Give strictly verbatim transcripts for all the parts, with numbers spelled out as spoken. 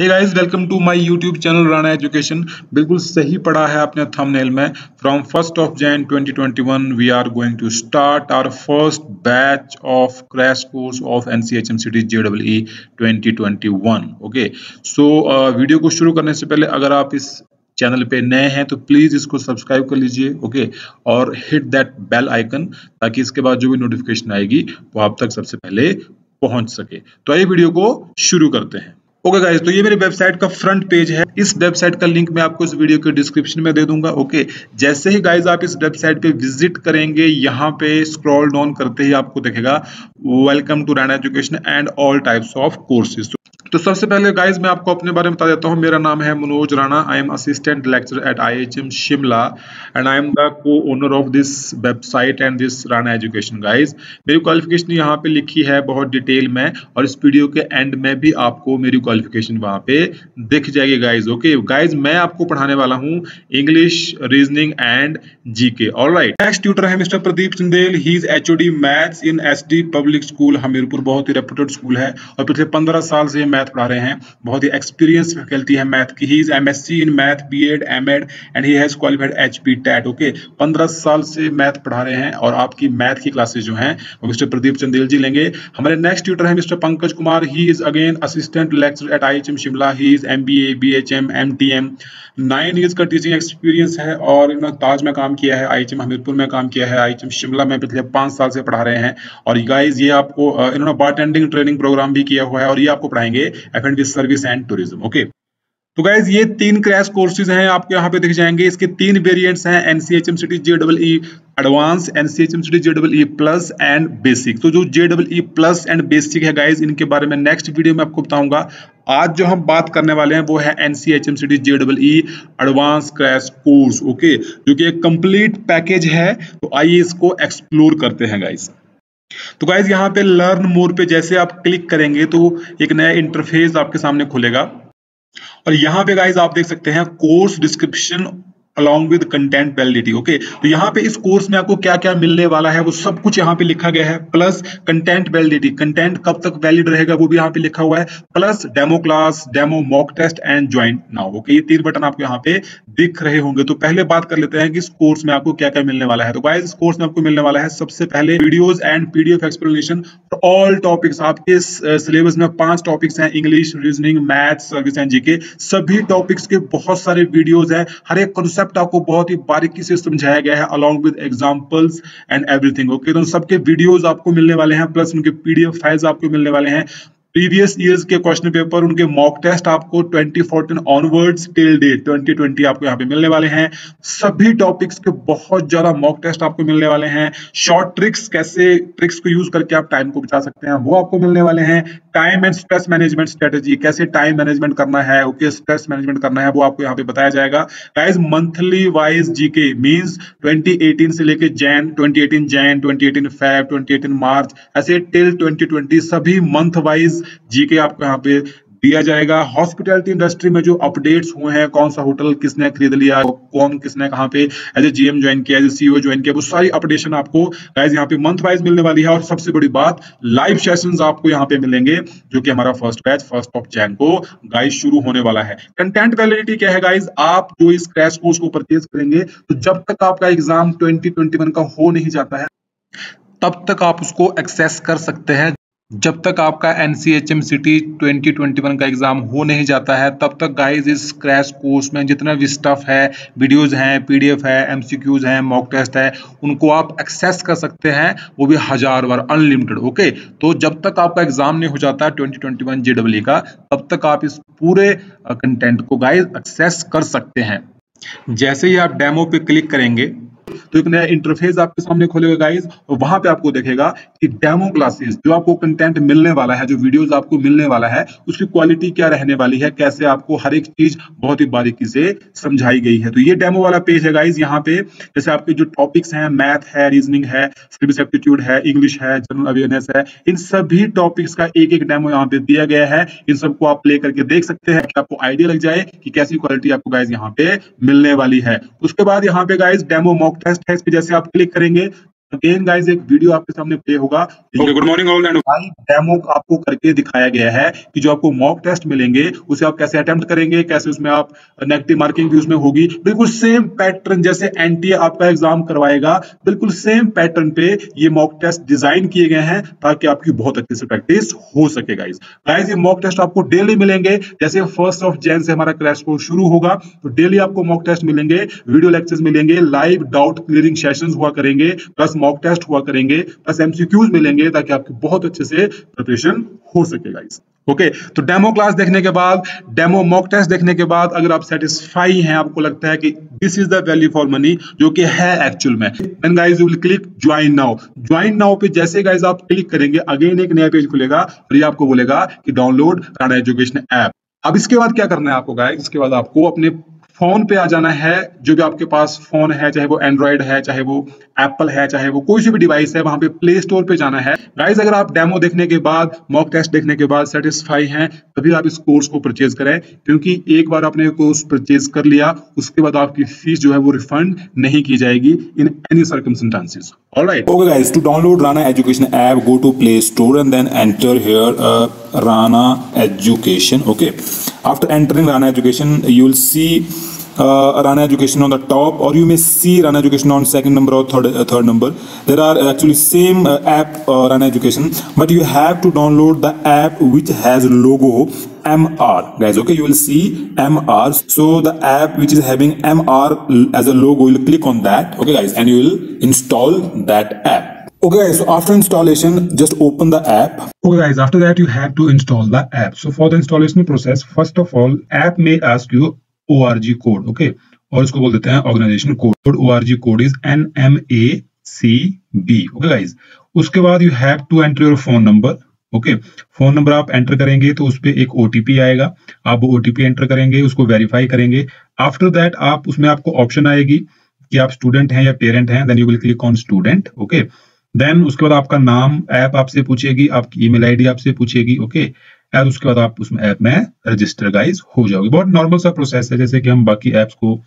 Hey guys, welcome to my YouTube channel Rana Education. बिल्कुल सही पढ़ा है आपने थंबनेल में। From first of Jan twenty twenty one we are going to start our first batch of crash course of NCHMCT JEE twenty twenty one. Okay, so video को शुरू करने से पहले अगर आप इस चैनल पे नए हैं तो प्लीज़ इसको सब्सक्राइब कर लीजिए, ओके, और हिट दैट बेल आइकन ताकि इसके बाद जो भी नोटिफिकेशन आएगी वो आप तक सबसे पहले पहुंच सके। तो आइए वीडियो को शुरू करते हैं। ओके गाइस, तो ये मेरी वेबसाइट का फ्रंट पेज है। इस वेबसाइट का लिंक मैं आपको इस वीडियो के डिस्क्रिप्शन में दे दूंगा। ओके, जैसे ही गाइस आप इस वेबसाइट पे विजिट करेंगे, यहाँ पे स्क्रॉल डाउन करते ही आपको दिखेगा welcome to Rana Education and all types of courses. तो सबसे पहले गाइज मैं आपको अपने बारे में बता देता हूँ। मेरा नाम है Manoj Rana. I am assistant lecturer at IHM Shimla and I am the co owner of this website and this Rana Education. Guys मेरी क्वालिफिकेशन यहाँ पे लिखी है बहुत डिटेल में, और इस वीडियो के एंड में भी आपको मेरी क्वालिफिकेशन वहाँ पे दिख जाएगी गाइज। ओके गाइज, मैं आपको पढ़ाने वाला हूँ English, reasoning and GK. Alright, next tutor है mister Pradeep Sindhel. He is HOD maths in SD public school Hamirpur. बहुत ही रेप्यूटेड स्कूल है और पिछले पंद्रह साल से मैथ पढ़ा रहे हैं। बहुत ही एक्सपीरियंस फैकल्टी है मैथ की। He is MSc in math, BEd, MEd and he has qualified HP TET. Okay, पंद्रह साल से मैथ पढ़ा रहे हैं और आपकी मैथ की क्लासेस जो हैं वो मिस्टर प्रदीप चंदेल जी लेंगे। हमारे नेक्स्ट ट्यूटर हैं mister Pankaj Kumar. He is again assistant lecturer at IHM Shimla. He is MBA, BHM, MTM, nine years का टीचिंग एक्सपीरियंस है और इन्होंने ताज में काम किया है, आईएचएम हमीरपुर में काम किया है, आईएचएम शिमला में पिछले पांच साल से पढ़ा रहे हैं। और गाइज ये आपको इन्होंने बार्टेंडिंग ट्रेनिंग प्रोग्राम भी किया हुआ है और ये आपको पढ़ाएंगे F and B service and tourism. Okay, तो गाइज ये तीन क्रैश कोर्सेज हैं, आपको यहाँ पे दिख जाएंगे। इसके तीन वेरिएंट्स हैं, NCHMCT JEE advance, NCHMCT JEE plus and basic. तो जो जेईई प्लस एंड बेसिक है गाइज, इनके बारे में नेक्स्ट वीडियो में आपको बताऊंगा। आज जो हम बात करने वाले हैं वो है NCHMCT JEE advance crash course. Okay, जो कि एक कंप्लीट पैकेज है, तो आइए इसको एक्सप्लोर करते हैं गाइज। तो गाइज यहाँ पे लर्न मोर पे जैसे आप क्लिक करेंगे तो एक नया इंटरफेस आपके सामने खुलेगा और यहाँ पे गाइज आप देख सकते हैं course description along with content validity. Okay, तो यहाँ पे इस कोर्स में आपको क्या क्या मिलने वाला है वो सब कुछ यहाँ पे लिखा गया है, प्लस कंटेंट वैलिडिटी, कंटेंट कब तक वैलिड रहेगा वो भी यहाँ पे लिखा हुआ है, plus demo class, demo mock test and join now. Okay, ये तीन बटन आपको यहाँ पे दिख रहे होंगे। तो पहले बात कर लेते हैं कि इस कोर्स में आपको क्या क्या मिलने वाला है। तो गाइस इस कोर्स में आपको मिलने वाला है सबसे पहले videos and PDF explanation all topics. आपके सिलेबस में पांच टॉपिक्स हैं, English, reasoning, maths, service and GK. सभी टॉपिक्स के बहुत सारे वीडियोज है, हर एक कॉन्सेप्ट आपको बहुत ही बारीकी से समझाया गया है along with examples and everything. Okay, तो सबके वीडियोस आपको मिलने वाले हैं, प्लस उनके पीडीएफ फाइल्स आपको मिलने वाले हैं, प्रीवियस ईयर्स के क्वेश्चन पेपर, उनके मॉक टेस्ट आपको twenty fourteen onwards till date twenty twenty आपको यहाँ पे मिलने वाले हैं। सभी टॉपिक्स के बहुत ज्यादा मॉक टेस्ट आपको मिलने वाले हैं, शॉर्ट ट्रिक्स, कैसे ट्रिक्स को यूज करके आप टाइम को बचा सकते हैं वो आपको मिलने वाले हैं, time and stress management strategy, कैसे टाइम मैनेजमेंट करना है, ओके, स्ट्रेस मैनेजमेंट करना है वो आपको यहाँ पे बताया जाएगा। Guys monthly wise GK means twenty eighteen से लेके Jan, twenty eighteen Jan, twenty eighteen Feb, twenty eighteen March, ऐसे टिल ट्वेंटी ट्वेंटी सभी मंथ वाइज जीके आपको यहाँ पे दिया जाएगा। हॉस्पिटैलिटी इंडस्ट्री में जो अपडेट्स हुए हैं, कौन सा होटल किसने खरीद लिया, कौन किसने कहाँ पे एज ए जीएम ज्वाइन किया, एज ए सीईओ ज्वाइन किया, वो सारी अपडेशन आपको गाइस यहाँ पे मंथ वाइज मिलने वाली है। और सबसे बड़ी बात, लाइव सेशंस आपको यहाँ पे मिलेंगे, जो कि हमारा first batch first of Jan को गाइस शुरू होने वाला है। कंटेंट वैलिडिटी क्या है गाइज, आप जो इस क्रैश कोर्स को परचेज करेंगे तो जब तक आपका एग्जाम ट्वेंटी ट्वेंटी वन का हो नहीं जाता है तब तक आप उसको एक्सेस कर सकते हैं। जब तक आपका एनसीएचएमसीटी ट्वेंटी ट्वेंटी वन का एग्जाम हो नहीं जाता है तब तक गाइज इस क्रैश कोर्स में जितना भी स्टफ है, वीडियोस हैं, पीडीएफ है, एमसीक्यूज हैं, मॉक टेस्ट है, उनको आप एक्सेस कर सकते हैं, वो भी हजार बार अनलिमिटेड। ओके, तो जब तक आपका एग्जाम नहीं हो जाता ट्वेंटी ट्वेंटी वन जेईई का तब तक आप इस पूरे कंटेंट को गाइज एक्सेस कर सकते हैं। जैसे ही आप डेमो पे क्लिक करेंगे तो एक नया इंटरफेस आपके सामने खोलेगा गाइस, और वहां पे आपको देखेगा कि डेमो क्लासेस जो आपको कंटेंट मिलने वाला है, जो वीडियोस आपको मिलने वाला है, उसकी क्वालिटी क्या रहने वाली है, कैसे आपको हर एक चीज बहुत ही बारीकी से समझाई गई है। तो ये डेमो वाला पेज है गाइस। यहाँ पे जैसे आपके जो टॉपिक्स हैं, मैथ है, रीजनिंग है, सर्विस एप्टीट्यूड है, इंग्लिश है, जनरल अवेयरनेस है, इन सभी टॉपिक्स का एक एक डेमो यहाँ पे दिया गया है। इन सबको आप प्ले करके देख सकते हैं कि आपको आइडिया लग जाए कि कैसी क्वालिटी आपको गाइज यहाँ पे मिलने वाली है। उसके बाद यहाँ पे गाइज डेमो मॉक टेस्ट है, इस पे जैसे आप क्लिक करेंगे अगेन गाइस एक वीडियो आपके सामने प्ले होगा। Good morning all and five demo आपको करके दिखाया गया है कि जो आपको मॉक टेस्ट मिलेंगे उसे आप कैसे अटेम्प्ट करेंगे, कैसे उसमें आप नेगेटिव मार्किंग भी उसमें होगी। बिल्कुल सेम पैटर्न जैसे एनटीए आपका एग्जाम करवाएगा, बिल्कुल सेम पैटर्न पे ये मॉक टेस्ट डिजाइन किए गए हैं ताकि आपकी बहुत अच्छे से प्रैक्टिस हो सके। गाइज गाइज ये मॉक टेस्ट आपको डेली मिलेंगे। जैसे फर्स्ट ऑफ जैन से हमारा क्रैश कोर्स शुरू होगा तो डेली आपको मॉक टेस्ट मिलेंगे, वीडियो लेक्चर्स मिलेंगे, लाइव डाउट क्लियरिंग सेशंस हुआ करेंगे, प्लस मॉक टेस्ट हुआ करेंगे, प्लस एमसीक्यूज मिलेंगे ताकि आपकी बहुत अच्छे से प्रिपरेशन हो सके गाइज। ओके okay, तो डेमो क्लास देखने के बाद, डेमो मॉक टेस्ट देखने के बाद अगर आप सेटिस्फाई हैं, आपको लगता है कि this is the value for money जो कि है एक्चुअल में, then guys you will click join now. Join now पे जैसे गाइस आप क्लिक करेंगे अगेन एक नया पेज खुलेगा और ये आपको बोलेगा कि डाउनलोड राणा एजुकेशन ऐप। अब इसके बाद क्या करना है आपको गाइस, इसके बाद आपको अपने फोन पे आ जाना है। जो भी आपके पास फोन है, चाहे वो एंड्रॉइड है, चाहे वो एप्पल है, चाहे वो कोई भी डिवाइस है, वहां पे प्ले स्टोर पे जाना है। गाइज अगर आप डेमो देखने के बाद, मॉक टेस्ट देखने के बाद सेटिस्फाई हैं तभी आप इस कोर्स को परचेज करें, क्योंकि एक बार आपने कोर्स परचेज कर लिया उसके बाद आपकी फीस जो है वो रिफंड नहीं की जाएगी in any circumstances. Alright, okay guys, to download Rana Education app go to play store and then enter here Rana Education. Okay, after entering Rana Education you will see uh, Rana Education on the top, or you may see Rana Education on second number or third uh, third number. There are actually same uh, app uh, Rana Education, but you have to download the app which has logo M R guys. Okay, you will see M R, so the app which is having M R as a logo, you will click on that. Okay guys, and you will install that app. Okay guys, so after installation just open the app. Okay guys, after that you have to install the app. So for the installation process, first of all app may ask you org code. Okay, और इसको बोल देते हैं organisation code. org code is N M A C B. Okay guys, उसके बाद you have to enter your phone number. Okay, phone number आप enter करेंगे तो उस पर एक ओटीपी आएगा, आप वो ओटीपी एंटर करेंगे, उसको वेरीफाई करेंगे। आफ्टर दैट आप उसमें आपको ऑप्शन आएगी कि आप स्टूडेंट हैं या पेरेंट हैं, then you will click on student. Okay, then उसके बाद आपका नाम ऐप आपसे पूछेगी, आपकी ईमेल आईडी आपसे पूछेगी। ओके, और उसके बाद आप उसमें ऐप में रजिस्टर गाइज हो जाओगे। बहुत नॉर्मल सा प्रोसेस है जैसे कि हम बाकी ऐप्स को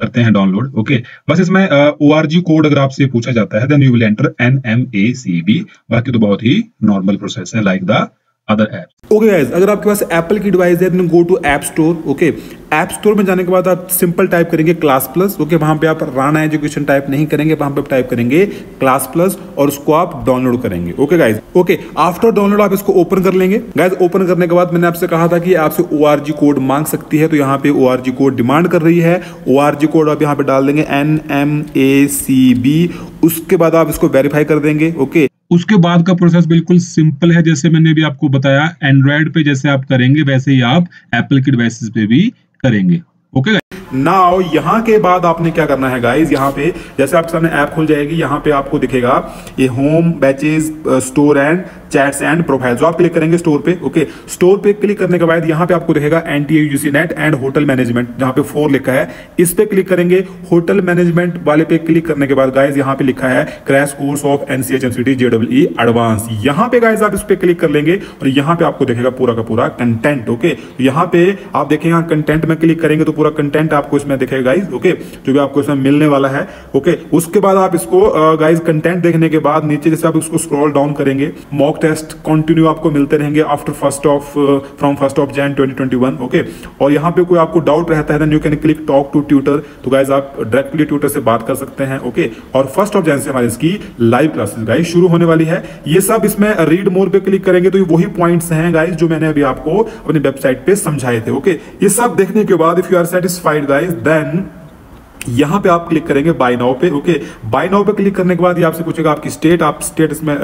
करते हैं डाउनलोड। ओके, बस इसमें ओआरजी कोड अगर आपसे पूछा जाता है then you will enter N M A C B, बाकी तो बहुत ही नॉर्मल प्रोसेस है like the other app. Okay guys, अगर आपके पास एप्पल की डिवाइस है तो go to app store. Okay, app store में जाने के बाद आप सिंपल टाइप करेंगे क्लास प्लस। ओके, वहां पे आप राणा एजुकेशन टाइप नहीं करेंगे, वहां पे आप टाइप करेंगे क्लास प्लस और उसको आप डाउनलोड करेंगे। Okay guys, okay, after download आप इसको ओपन कर लेंगे। गाइज ओपन करने के बाद मैंने आपसे कहा था कि आपसे ओआरजी कोड मांग सकती है, तो यहाँ पे ओआरजी कोड डिमांड कर रही है। ओआरजी कोड आप यहाँ पे डाल देंगे N M A C B. उसके बाद आप इसको वेरीफाई कर देंगे। ओके, उसके बाद का प्रोसेस बिल्कुल सिंपल है, जैसे मैंने भी आपको बताया एंड्रॉयड पे जैसे आप करेंगे वैसे ही आप एप्पल की डिवाइसेस पे भी करेंगे। Okay okay? नाउ यहाँ के बाद आपने क्या करना है गाइज, यहाँ पे जैसे आपके सामने ऐप खुल जाएगी, यहाँ पे आपको दिखेगा ये home, batches, store and chats and profile. जो आप क्लिक करेंगे स्टोर पे। ओके, स्टोर पे क्लिक करने के बाद यहाँ पे आपको दिखेगा NTUC net and hotel management, जहाँ पे फोर लिखा है, इस पे क्लिक करेंगे। होटल मैनेजमेंट वाले पे क्लिक करने के बाद गाइज यहाँ पे लिखा है crash course of NCHMCT JEE advance. यहाँ पे गाइज आप इस पे क्लिक कर लेंगे और यहाँ पे आपको दिखेगा पूरा का पूरा कंटेंट। ओके, यहाँ पे आप देखेगा कंटेंट में क्लिक करेंगे तो पूरा कंटेंट आपको इसमें दिखेगा गाइस। ओके, जो भी आपको इसमें मिलने वाला है। ओके, उसके बाद आप इसको गाइस कंटेंट देखने के बाद नीचे जैसे आप इसको स्क्रॉल डाउन करेंगे, मॉक टेस्ट कंटिन्यू आपको मिलते रहेंगे after first of from first of Jan twenty twenty one. Okay, और यहाँ पे कोई आपको डाउट रहता है then you can click talk to tutor, तो गाइस आप डायरेक्टली ट्यूटर से बात कर सकते हैं। ओके, और फर्स्ट ऑफ जैन से हमारी इसकी लाइव क्लासेस गाइस शुरू होने वाली है। ये सब इसमें रीड मोर पे क्लिक करेंगे तो ये वही पॉइंट्स हैं गाइस जो मैंने अभी आपको अपनी वेबसाइट पे समझाए थे। ओके, ये सब देखने के बाद if you are satisfied guys, then यहाँ पे आप क्लिक करेंगे बाय नाउ पे। ओके, बाय नाउ पे क्लिक करने के बाद ये आपसे पूछेगा आपकी स्टेट, आप स्टेट इसमें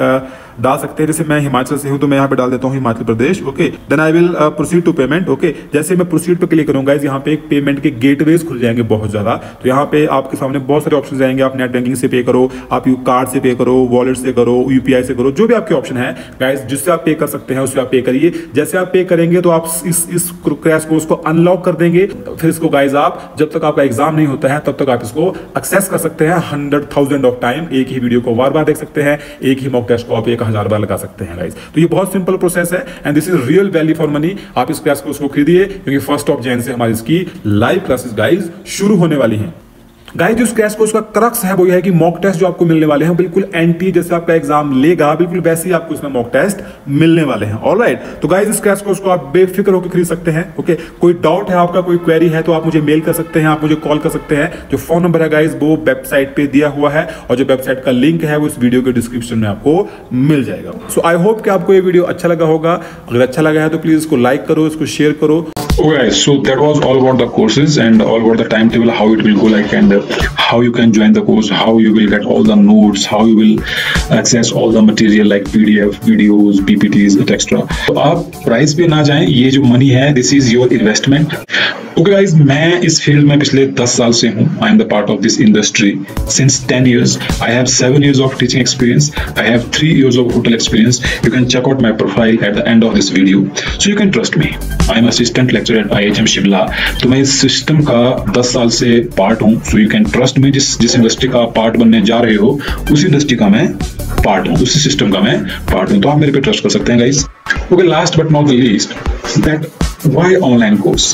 डाल सकते हैं। जैसे मैं हिमाचल से हूं तो मैं यहाँ पे डाल देता हूँ Himachal Pradesh. Okay, then I will proceed to payment. Okay, जैसे मैं प्रोसीड पे क्लिक करूंगा यहाँ पे एक पेमेंट के गेटवेज खुल जाएंगे बहुत ज्यादा, तो यहाँ पे आपके सामने बहुत सारे ऑप्शन आएंगे। आप नेट बैंकिंग से पे करो, आप यू कार्ड से पे करो, वॉलेट से करो, यूपीआई से करो, जो भी आपके ऑप्शन है गाइज जिससे आप पे कर सकते हैं उससे आप पे करिए। जैसे आप पे करेंगे तो आप इस इस क्रैश कोर्स को अनलॉक कर देंगे, फिर इसको गाइज आप जब तक आपका एग्जाम नहीं होता है तब तक आप इसको एक्सेस कर सकते हैं हंड्रेड थाउजेंड ऑफ टाइम। एक ही वीडियो को बार बार देख सकते हैं, एक ही मॉक टेस्ट को आप एक हजार बार लगा सकते हैं गाइस। तो ये बहुत सिंपल प्रोसेस है and this is real value for money. आप इस क्लास को खरीदिए क्योंकि फर्स्ट ऑफ जैन से हमारी इसकी लाइव क्लासेस गाइस शुरू होने वाली हैं। गाइस जो क्रैश कोर्स का क्रक्स है वो यह है कि मॉक टेस्ट जो आपको मिलने वाले हैं बिल्कुल एनटीए जैसे आपका एग्जाम लेगा बिल्कुल वैसे ही आपको इसमें मॉक टेस्ट मिलने वाले हैं। ऑलराइट, तो गाइस इस क्रैश कोर्स को आप बेफिक्र होकर खरीद सकते हैं। ओके, कोई डाउट है आपका, कोई क्वेरी है तो आप मुझे मेल कर सकते हैं, आप मुझे कॉल कर सकते हैं। जो फोन नंबर है गाइस वो वेबसाइट पे दिया हुआ है और जो वेबसाइट का लिंक है वो इस वीडियो के डिस्क्रिप्शन में आपको मिल जाएगा। सो आई होप कि आपको ये वीडियो अच्छा लगा होगा। अगर अच्छा लगा है तो प्लीज इसको लाइक करो, इसको शेयर करो। Okay, so that was all about the courses and all about the timetable, how it will go like, and how you can join the course, how you will get all the notes, how you will access all the material like P D F, videos, P P Ts, et cetera. तो आप price पे ना जाएं, ये जो money है, this is your investment. Okay guys, मैं इस field में पिछले दस साल से हूँ। I am the part of this industry since ten years. I have seven years of teaching experience. I have three years of hotel experience. You can check out my profile at the end of this video. So you can trust me. I am assistant lecturer at I H M Shimla. तो मैं इस system का दस साल से part हूँ। So you can trust me. जिस जिस इंडस्ट्री का पार्ट बनने जा रहे हो उसी इंडस्ट्री का मैं पार्ट हूँ, उसी सिस्टम का मैं पार्ट हूँ। तो आप मेरे पे ट्रस्ट कर सकते हैं guys. Okay, last but not the least, that why online course?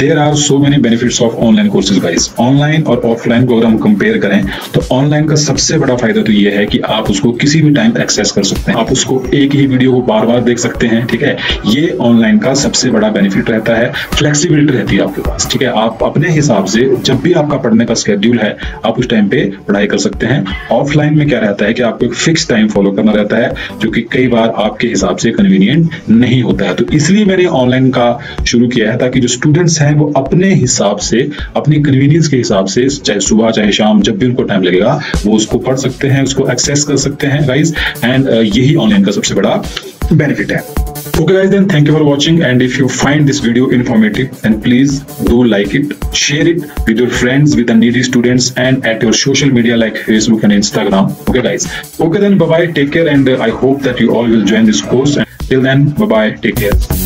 There are so many benefits of online courses guys. Online और offline को अगर हम compare करें तो online का सबसे बड़ा फायदा तो ये है कि आप उसको किसी भी time access कर सकते हैं, आप उसको एक ही वीडियो को बार बार देख सकते हैं। ठीक है, ये online का सबसे बड़ा benefit रहता है। Flexibility रहती है आपके पास। ठीक है, आप अपने हिसाब से जब भी आपका पढ़ने का schedule है आप उस time पे पढ़ाई कर सकते हैं। Offline में क्या रहता है कि आपको एक fixed time follow करना रहता है जो कि कई बार आपके हिसाब से convenient नहीं होता है। तो इसलिए मैंने online का शुरू किया है ताकि जो students है वो अपने हिसाब से, अपनी कन्वीनियंस के हिसाब से, चाहे सुबह चाहे शाम, जब भी उनको टाइम लगेगा वो उसको पढ़ सकते हैं, उसको एक्सेस कर सकते हैं गाइस। एंड यही ऑनलाइन का सबसे बड़ा बेनिफिट है। Okay guys, then thank you for watching, and if you find this video informative then please do like it, share it with your friends, with the needy students, and at your social media like Facebook and Instagram. Okay guys, okay then, bye bye, take care, and uh, I hope that you all will join this course, and till then bye bye, take care.